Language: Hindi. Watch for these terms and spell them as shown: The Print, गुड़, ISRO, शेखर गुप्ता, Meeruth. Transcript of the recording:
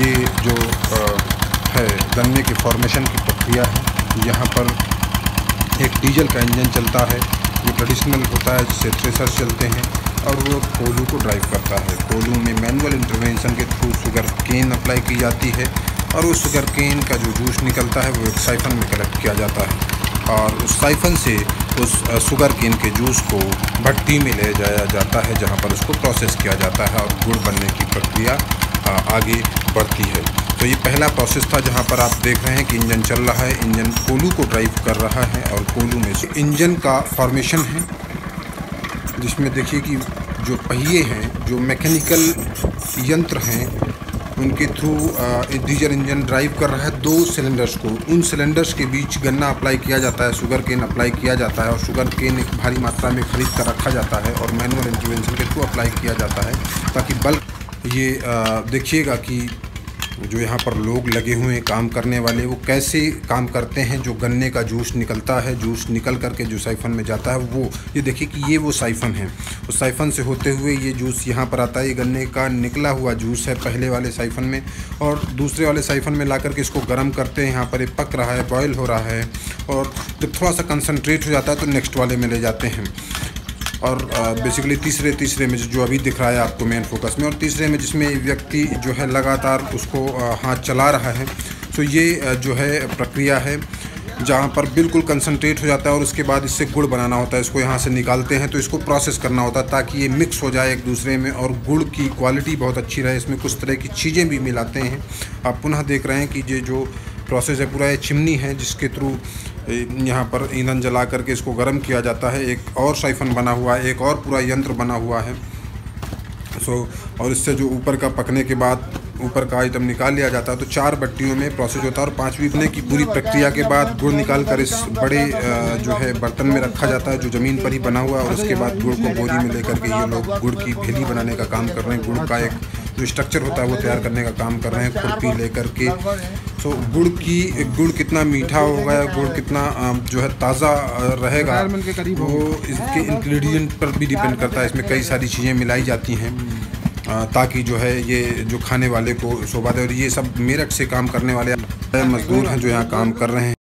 ये जो है गन्ने के फॉर्मेशन की प्रक्रिया है। यहाँ पर एक डीजल का इंजन चलता है जो ट्रेडिशनल होता है, जिससे थ्रेसर्स चलते हैं और वो कोल्हू को ड्राइव करता है। कोल्हू में मैनुअल इंटरवेंशन के थ्रू शुगर केन अप्लाई की जाती है और उस शुगर केन का जो जूस निकलता है वो एक साइफन में कलेक्ट किया जाता है और उस साइफन से उस शुगर केन के जूस को भट्टी में ले जाया जाता है, जहाँ पर उसको प्रोसेस किया जाता है और गुड़ बनने की प्रक्रिया आगे बढ़ती है। तो ये पहला प्रोसेस था जहाँ पर आप देख रहे हैं कि इंजन चल रहा है, इंजन कोल्हू को ड्राइव कर रहा है और कोल्हू में से इंजन का फॉर्मेशन है, जिसमें देखिए कि जो पहिए हैं, जो मैकेनिकल यंत्र हैं, उनके थ्रू डीजल इंजन ड्राइव कर रहा है दो सिलेंडर्स को। उन सिलेंडर्स के बीच गन्ना अप्लाई किया जाता है, शुगर केन अप्लाई किया जाता है और शुगर केन एक भारी मात्रा में खरीद कर रखा जाता है और मैनुअल इंटरवेंशन के थ्रू अप्लाई किया जाता है ताकि बल्क। ये देखिएगा कि जो यहाँ पर लोग लगे हुए हैं काम करने वाले, वो कैसे काम करते हैं। जो गन्ने का जूस निकलता है, जूस निकल करके जो साइफन में जाता है, वो ये देखिए कि ये वो साइफन है। उस साइफन से होते हुए ये जूस यहाँ पर आता है। ये गन्ने का निकला हुआ जूस है पहले वाले साइफन में, और दूसरे वाले साइफन में ला करके इसको गर्म करते हैं। यहाँ पर ये पक रहा है, बॉयल हो रहा है और जब थोड़ा सा कंसनट्रेट हो जाता है तो नेक्स्ट वाले में ले जाते हैं और बेसिकली तीसरे में जो अभी दिख रहा है आपको मेन फोकस में, और तीसरे में जिसमें व्यक्ति जो है लगातार उसको हाथ चला रहा है। तो ये जो है प्रक्रिया है जहाँ पर बिल्कुल कंसंट्रेट हो जाता है और उसके बाद इससे गुड़ बनाना होता है। इसको यहाँ से निकालते हैं तो इसको प्रोसेस करना होता है ताकि ये मिक्स हो जाए एक दूसरे में और गुड़ की क्वालिटी बहुत अच्छी रहे। इसमें कुछ तरह की चीज़ें भी मिलाते हैं। आप पुनः देख रहे हैं कि ये जो प्रोसेस है पूरा, ये चिमनी है जिसके थ्रू यहाँ पर ईंधन जला करके इसको गर्म किया जाता है। एक और साइफन बना हुआ है, एक और पूरा यंत्र बना हुआ है। और इससे जो ऊपर का पकने के बाद ऊपर का आइटम निकाल लिया जाता है। तो 4 भट्टियों में प्रोसेस होता है और 5वीं पकने की पूरी प्रक्रिया के बाद गुड़ निकाल कर इस बड़े जो है बर्तन में रखा जाता है जो ज़मीन पर ही बना हुआ है। और उसके बाद गुड़ को बोरी में लेकर के ये लोग गुड़ की भेली बनाने का काम कर रहे हैं। गुड़ का एक जो स्ट्रक्चर होता है वो तैयार करने का काम कर रहे हैं खुरपी लेकर के। तो गुड़ कितना मीठा होगा, गुड़ कितना जो है ताज़ा रहेगा, वो इसके इंग्रेडिएंट पर भी डिपेंड करता है। इसमें कई सारी चीज़ें मिलाई जाती हैं ताकि जो है ये जो खाने वाले को शोभा दे। और ये सब मेरठ से काम करने वाले मज़दूर हैं जो यहाँ काम कर रहे हैं।